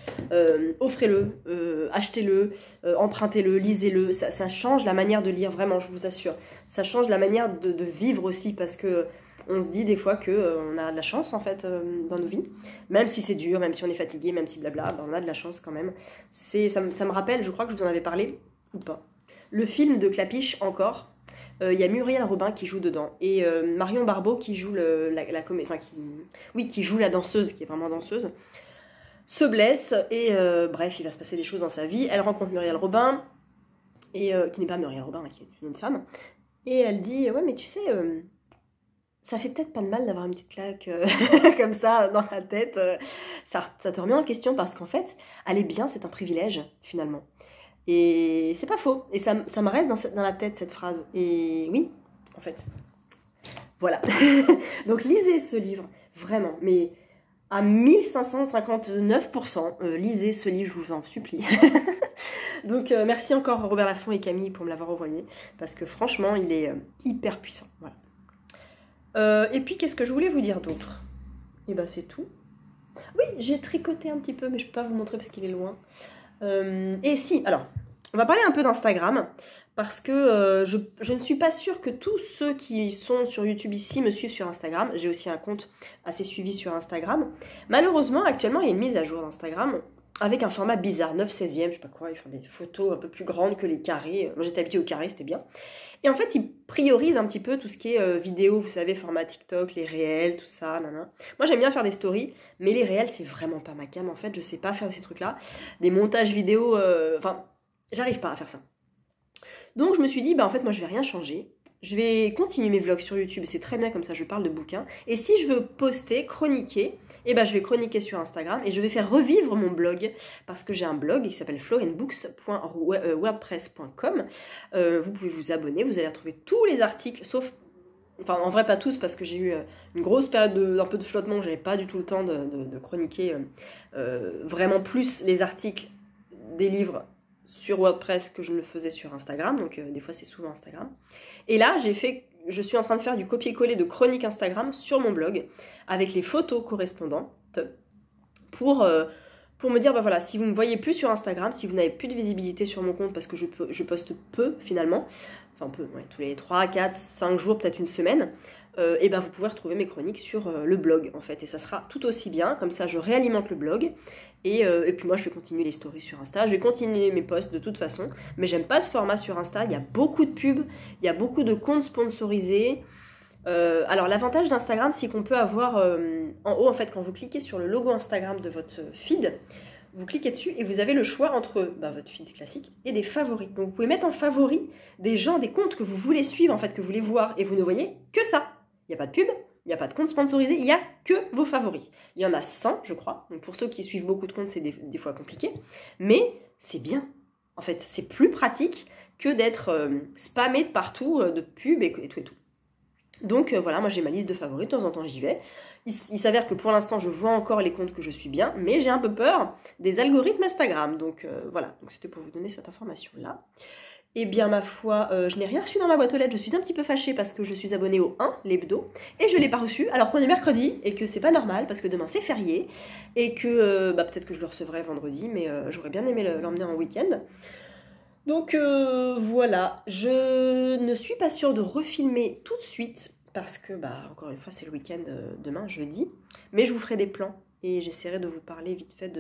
Offrez-le, achetez-le, empruntez-le, lisez-le. Ça change la manière de lire, vraiment, je vous assure. Ça change la manière de vivre aussi, parce que... on se dit des fois qu'on a de la chance en fait dans nos vies, même si c'est dur, même si on est fatigué, même si blabla, ben on a de la chance quand même. Ça me rappelle, je crois que je vous en avais parlé, ou pas, le film de Clapiche encore, il y a Muriel Robin qui joue dedans, et Marion Barbeau qui joue la danseuse, qui est vraiment danseuse, se blesse, et bref, il va se passer des choses dans sa vie, elle rencontre Muriel Robin, et, qui n'est pas Muriel Robin, qui est une femme, et elle dit « Ouais mais tu sais... ça fait peut-être pas de mal d'avoir une petite claque comme ça dans la tête. Ça te remet en question parce qu'en fait, aller bien, c'est un privilège, finalement. Et c'est pas faux. Et ça me reste dans la tête, cette phrase. Et oui, en fait. Voilà. Donc, lisez ce livre, vraiment. Mais à 1559%, lisez ce livre, je vous en supplie. Donc, merci encore Robert Laffont et Camille pour me l'avoir envoyé. Parce que franchement, il est hyper puissant. Voilà. Et puis qu'est-ce que je voulais vous dire d'autre? Et ben c'est tout. Oui, j'ai tricoté un petit peu, mais je ne peux pas vous montrer parce qu'il est loin. Et si, alors, on va parler un peu d'Instagram, parce que je ne suis pas sûre que tous ceux qui sont sur YouTube ici me suivent sur Instagram. J'ai aussi un compte assez suivi sur Instagram. Malheureusement, actuellement, il y a une mise à jour d'Instagram avec un format bizarre, 9/16e, je sais pas quoi, ils font des photos un peu plus grandes que les carrés. Moi, j'étais habituée au carré, c'était bien. Et en fait, ils priorisent un petit peu tout ce qui est vidéo, vous savez, format TikTok, les réels, tout ça, nanana. Moi, j'aime bien faire des stories, mais les réels, c'est vraiment pas ma cam, en fait. Je sais pas faire ces trucs-là. Des montages vidéo, enfin, j'arrive pas à faire ça. Donc, je me suis dit, bah, en fait, moi, je vais rien changer. Je vais continuer mes vlogs sur YouTube, c'est très bien comme ça, je parle de bouquins. Et si je veux poster, chroniquer, eh ben je vais chroniquer sur Instagram et je vais faire revivre mon blog parce que j'ai un blog qui s'appelle florianbooks.wordpress.com. Vous pouvez vous abonner, vous allez retrouver tous les articles, sauf, enfin en vrai pas tous parce que j'ai eu une grosse période d'un peu de flottement où j'avais pas du tout le temps de chroniquer vraiment plus les articles des livres sur WordPress que je le faisais sur Instagram, donc des fois c'est souvent Instagram. Et là, je suis en train de faire du copier-coller de chronique Instagram sur mon blog, avec les photos correspondantes, pour me dire, bah voilà, si vous ne me voyez plus sur Instagram, si vous n'avez plus de visibilité sur mon compte, parce que je poste peu finalement, enfin peu, ouais, tous les 3, 4, 5 jours, peut-être une semaine, et ben vous pouvez retrouver mes chroniques sur le blog en fait, et ça sera tout aussi bien, comme ça je réalimente le blog. Et puis moi je vais continuer les stories sur Insta, je vais continuer mes posts de toute façon, mais j'aime pas ce format sur Insta, il y a beaucoup de pubs, il y a beaucoup de comptes sponsorisés. Alors l'avantage d'Instagram c'est qu'on peut avoir en haut en fait quand vous cliquez sur le logo Instagram de votre feed, vous cliquez dessus et vous avez le choix entre bah, votre feed classique et des favoris. Donc vous pouvez mettre en favori des gens, des comptes que vous voulez suivre en fait, que vous voulez voir et vous ne voyez que ça, il n'y a pas de pub. Il n'y a pas de compte sponsorisé, il n'y a que vos favoris. Il y en a 100, je crois. Donc pour ceux qui suivent beaucoup de comptes, c'est des fois compliqué. Mais c'est bien. En fait, c'est plus pratique que d'être spammé de partout, de pubs et tout et tout. Donc voilà, moi j'ai ma liste de favoris, de temps en temps j'y vais. Il s'avère que pour l'instant, je vois encore les comptes que je suis bien, mais j'ai un peu peur des algorithmes Instagram. Donc voilà, donc c'était pour vous donner cette information-là. Eh bien ma foi, je n'ai rien reçu dans ma boîte aux lettres, je suis un petit peu fâchée parce que je suis abonnée au 1, l'hebdo, et je ne l'ai pas reçu, alors qu'on est mercredi, et que c'est pas normal, parce que demain c'est férié, et que bah, peut-être que je le recevrai vendredi, mais j'aurais bien aimé l'emmener en week-end. Donc voilà, je ne suis pas sûre de refilmer tout de suite, parce que, bah encore une fois, c'est le week-end demain, jeudi, mais je vous ferai des plans, et j'essaierai de vous parler vite fait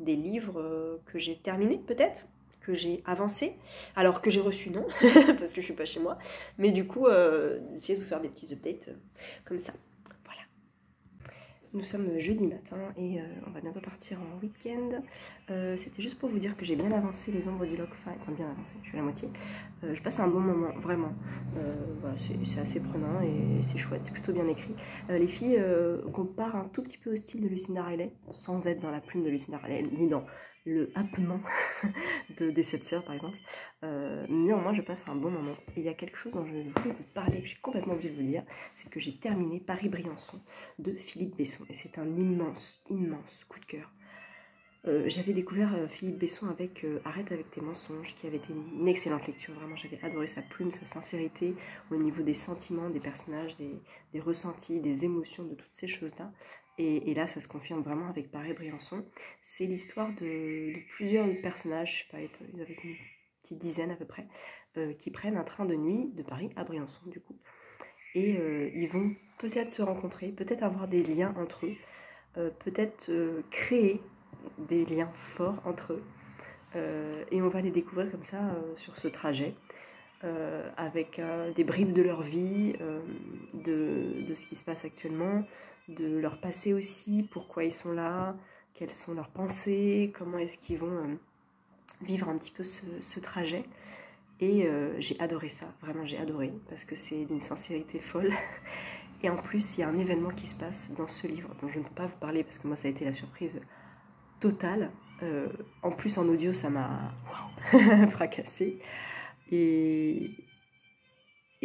des livres que j'ai terminés, peut-être que j'ai avancé, alors que j'ai reçu non, parce que je suis pas chez moi, mais du coup, essayer de vous faire des petits updates comme ça. Voilà. Nous sommes jeudi matin et on va bientôt partir en week-end. C'était juste pour vous dire que j'ai bien avancé les ombres du Loch Fyne, enfin bien avancé, je suis à la moitié. Je passe un bon moment, vraiment. Voilà, c'est assez prenant et c'est chouette, c'est plutôt bien écrit. Les filles comparent un tout petit peu au style de Lucinda Riley, sans être dans la plume de Lucinda Riley, ni dans le happement des 7 sœurs par exemple. Néanmoins je passe un bon moment et il y a quelque chose dont je voulais vous parler que j'ai complètement oublié de vous dire, c'est que j'ai terminé Paris-Briançon de Philippe Besson et c'est un immense, immense coup de cœur. J'avais découvert Philippe Besson avec Arrête avec tes mensonges qui avait été une excellente lecture, vraiment j'avais adoré sa plume, sa sincérité au niveau des sentiments, des personnages, des ressentis, des émotions, de toutes ces choses-là. Et là, ça se confirme vraiment avec Paris-Briançon. C'est l'histoire de plusieurs personnages, je sais pas, ils avaient une petite dizaine à peu près, qui prennent un train de nuit de Paris à Briançon, du coup. Et ils vont peut-être se rencontrer, peut-être avoir des liens entre eux, peut-être créer des liens forts entre eux. Et on va les découvrir comme ça sur ce trajet. Avec des bribes de leur vie, de ce qui se passe actuellement, de leur passé aussi, pourquoi ils sont là, quelles sont leurs pensées, comment est-ce qu'ils vont vivre un petit peu ce trajet. Et j'ai adoré ça, vraiment j'ai adoré, parce que c'est d'une sincérité folle. Et en plus, il y a un événement qui se passe dans ce livre, dont je ne peux pas vous parler, parce que moi ça a été la surprise totale. En plus, en audio, ça m'a wow, fracassée. Et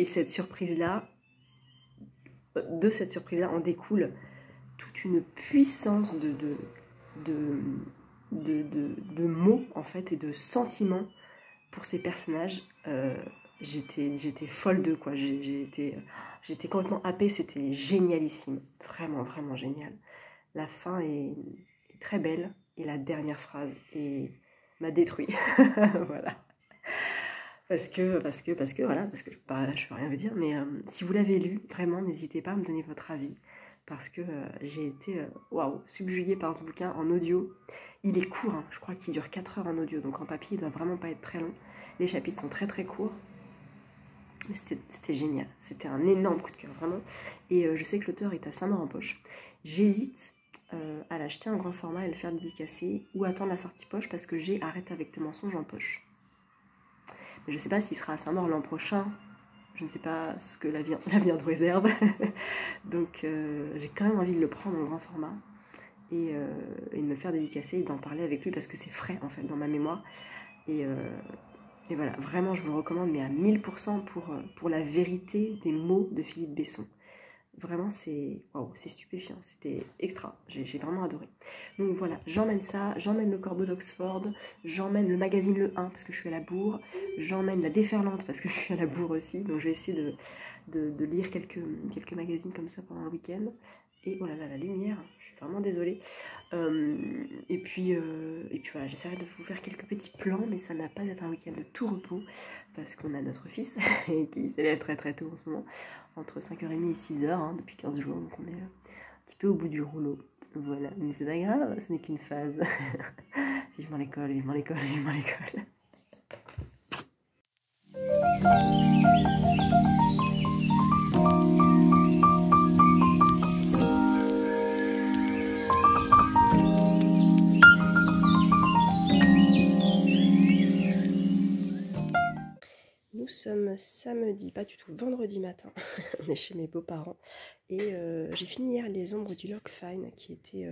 cette surprise-là, de cette surprise-là, en découle toute une puissance de mots, en fait, et de sentiments pour ces personnages. j'étais folle d'eux, quoi. J'étais complètement happée, c'était génialissime, vraiment, vraiment génial. La fin est très belle et la dernière phrase m'a détruit, voilà. Parce que je peux rien vous dire, mais si vous l'avez lu, vraiment, n'hésitez pas à me donner votre avis, parce que j'ai été, waouh, subjuguée par ce bouquin en audio. Il est court, hein, je crois qu'il dure 4 heures en audio, donc en papier, il doit vraiment pas être très long. Les chapitres sont très très courts. C'était génial, c'était un énorme coup de cœur, vraiment. Et je sais que l'auteur est à Saint-Maur-en-Poche. J'hésite à l'acheter en grand format et le faire dédicacer, ou attendre la sortie poche, parce que j'ai Arrête avec tes mensonges en poche. Mais je sais pas s'il sera à Saint-Maur l'an prochain, je ne sais pas ce que l'avenir nous réserve. Donc j'ai quand même envie de le prendre en grand format et de me le faire dédicacer et d'en parler avec lui, parce que c'est frais en fait dans ma mémoire. Et voilà, vraiment je vous le recommande, mais à 1000% pour la vérité des mots de Philippe Besson. Vraiment c'est wow, c'est stupéfiant, c'était extra, j'ai vraiment adoré. Donc voilà, j'emmène ça, j'emmène Le Corbeau d'Oxford, j'emmène le magazine Le 1 parce que je suis à la bourre, j'emmène La Déferlante parce que je suis à la bourre aussi, donc je vais essayer de lire quelques magazines comme ça pendant le week-end. Et oh là là, la lumière, je suis vraiment désolée. Et puis voilà, j'essaierai de vous faire quelques petits plans, mais ça n'a pas été un week-end de tout repos, parce qu'on a notre fils qui s'élève très très tôt en ce moment, entre 5h30 et 6h, hein, depuis 15 jours, donc on est un petit peu au bout du rouleau. Voilà, mais c'est pas grave, ce n'est qu'une phase. Vivement l'école, vivement l'école, vivement l'école. Nous sommes samedi, pas du tout, vendredi matin, on est chez mes beaux-parents, et j'ai fini hier Les ombres du Loch Fyne, qui était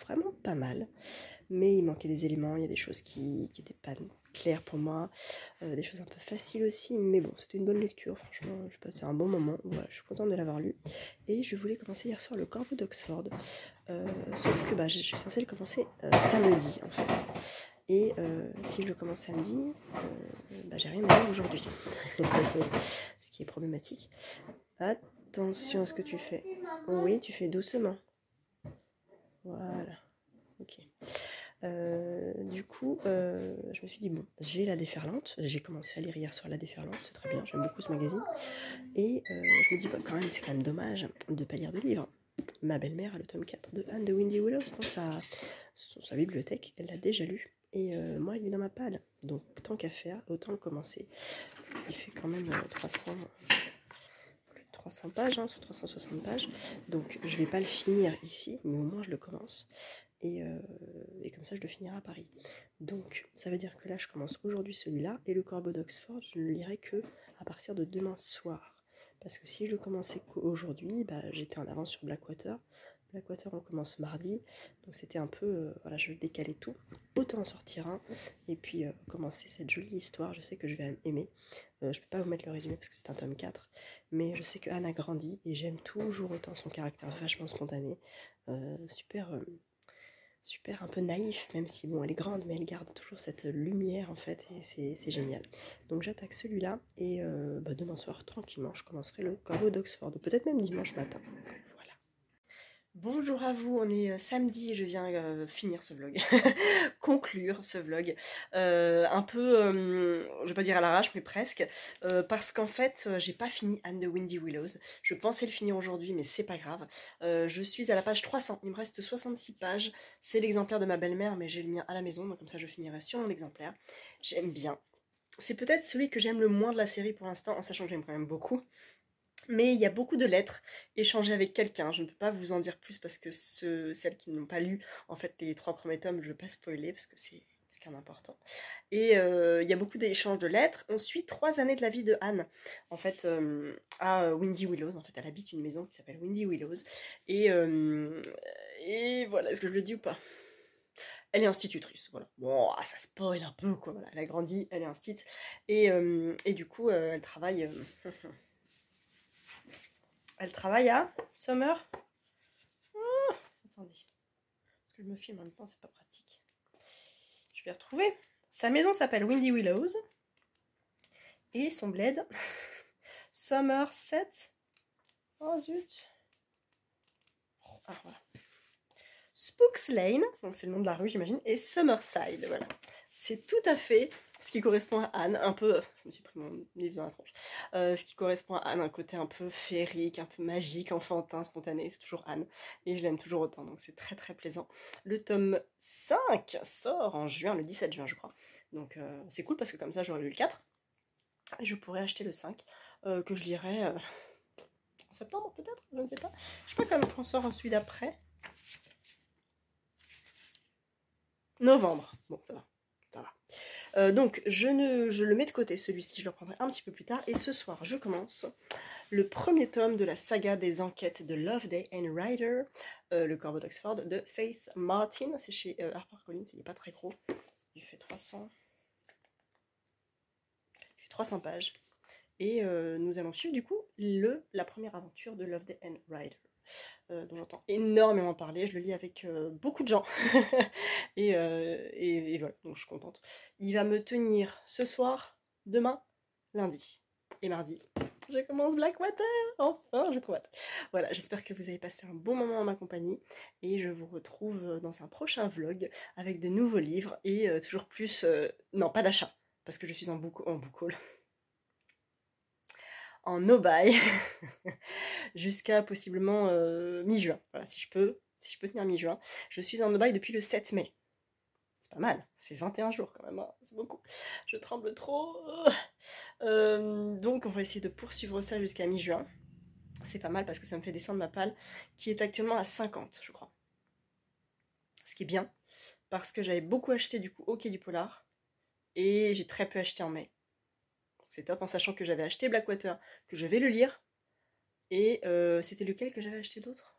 vraiment pas mal, mais il manquait des éléments, il y a des choses qui n'étaient pas claires pour moi, des choses un peu faciles aussi, mais bon, c'était une bonne lecture, franchement, je passais un bon moment, voilà, je suis contente de l'avoir lu, et je voulais commencer hier soir Le Corbeau d'Oxford, sauf que bah, je suis censée le commencer samedi, en fait. Et si je le commence samedi, bah, j'ai rien à lire aujourd'hui, ce qui est problématique. Attention à ce que tu fais. Oui, tu fais doucement. Voilà. Ok. Du coup, je me suis dit, bon, j'ai La Déferlante. J'ai commencé à lire hier soir La Déferlante, c'est très bien, j'aime beaucoup ce magazine. Et je me dis, bah, quand même, c'est quand même dommage de ne pas lire de livres. Ma belle-mère a le tome 4 de Anne de Windy Willows dans sa bibliothèque, elle l'a déjà lu. Et moi, il est dans ma palle, donc tant qu'à faire, autant le commencer. Il fait quand même 300 pages, hein, sur 360 pages. Donc, je vais pas le finir ici, mais au moins, je le commence. Et comme ça, je le finirai à Paris. Donc, ça veut dire que là, je commence aujourd'hui celui-là. Et Le Corbeau d'Oxford, je ne le lirai que à partir de demain soir. Parce que si je le commençais qu'aujourd'hui, bah, j'étais en avance sur Blackwater. Blackwater, on commence mardi, donc c'était un peu, voilà, je décalais tout, autant en sortir un, et puis commencer cette jolie histoire, je sais que je vais aimer, je peux pas vous mettre le résumé parce que c'est un tome 4, mais je sais que Anne a grandi, et j'aime toujours autant son caractère vachement spontané, super un peu naïf, même si bon elle est grande, mais elle garde toujours cette lumière en fait, et c'est génial. Donc j'attaque celui-là, et bah, demain soir, tranquillement, je commencerai Le Corbeau d'Oxford, peut-être même dimanche matin. Bonjour à vous, on est samedi et je viens finir ce vlog, conclure ce vlog, un peu, je vais pas dire à l'arrache mais presque, parce qu'en fait j'ai pas fini Anne de Windy Willows, je pensais le finir aujourd'hui mais c'est pas grave, je suis à la page 300, il me reste 66 pages, c'est l'exemplaire de ma belle-mère mais j'ai le mien à la maison donc comme ça je finirai sur mon exemplaire, j'aime bien, c'est peut-être celui que j'aime le moins de la série pour l'instant en sachant que j'aime quand même beaucoup. Mais il y a beaucoup de lettres échangées avec quelqu'un, je ne peux pas vous en dire plus parce que celles qui n'ont pas lu en fait les 3 premiers tomes, je ne veux pas spoiler parce que c'est quelqu'un d'important. Et il y a beaucoup d'échanges de lettres, on suit 3 années de la vie de Anne, en fait à Windy Willows, en fait elle habite une maison qui s'appelle Windy Willows, et voilà, est-ce que je le dis ou pas ? Elle est institutrice, voilà. Bon, ça spoil un peu quoi, voilà. Elle a grandi, elle est instit, et du coup elle travaille... Elle travaille à Summer. Oh, attendez, parce que je me filme en même temps, c'est pas pratique. Je vais retrouver. Sa maison s'appelle Windy Willows. et son bled. Summer 7. Oh zut. Ah, voilà. Spooks Lane, donc c'est le nom de la rue j'imagine, et Summerside, voilà. C'est tout à fait ce qui correspond à Anne, un peu... Je me suis pris mon livre dans la tronche. Ce qui correspond à Anne, un côté un peu féerique, un peu magique, enfantin, spontané, c'est toujours Anne. Et je l'aime toujours autant, donc c'est très très plaisant. Le tome 5 sort en juin, le 17 juin je crois. Donc c'est cool parce que comme ça j'aurais lu le 4. Et je pourrais acheter le 5, que je lirai en septembre peut-être, je ne sais pas. Je sais pas quand on sort celui d'après. Novembre, bon ça va. Donc je le mets de côté celui-ci, je le reprendrai un petit peu plus tard. Et ce soir je commence le premier tome de la saga des enquêtes de Loveday and Ryder, le corbeau d'Oxford de Faith Martin. C'est chez HarperCollins, il n'est pas très gros, il fait 300 pages. Et nous allons suivre du coup la première aventure de Loveday and Ryder, dont j'entends énormément parler, je le lis avec beaucoup de gens et voilà, donc je suis contente. Il va me tenir ce soir, demain, lundi et mardi. Je commence Blackwater, enfin j'ai trop hâte. Voilà, j'espère que vous avez passé un bon moment en ma compagnie et je vous retrouve dans un prochain vlog avec de nouveaux livres et toujours plus, non pas d'achat, parce que je suis en book haul. En no-buy jusqu'à possiblement mi-juin. Voilà, si je peux tenir mi-juin. Je suis en no-buy depuis le 7 mai. C'est pas mal, ça fait 21 jours quand même, hein. C'est beaucoup. Je tremble trop. Donc on va essayer de poursuivre ça jusqu'à mi-juin. C'est pas mal parce que ça me fait descendre ma palle qui est actuellement à 50, je crois. Ce qui est bien parce que j'avais beaucoup acheté du coup au Quai du Polar et j'ai très peu acheté en mai. C'est top, en sachant que j'avais acheté Blackwater, que je vais le lire. Et c'était lequel que j'avais acheté d'autre?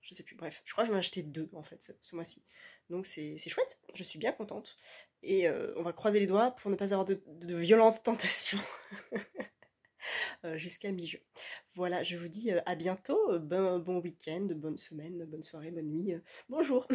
Je sais plus, bref. Je crois que j'en ai acheté 2, en fait, ce mois-ci. Donc c'est chouette, je suis bien contente. Et on va croiser les doigts pour ne pas avoir de violentes tentations. Jusqu'à mi-jeu. Voilà, je vous dis à bientôt. Bon week-end, bonne semaine, bonne soirée, bonne nuit. Bonjour.